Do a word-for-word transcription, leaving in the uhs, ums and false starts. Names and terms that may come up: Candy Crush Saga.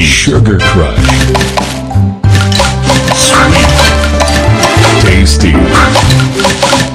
Sweet Sugar Crush, Sweet Tasty.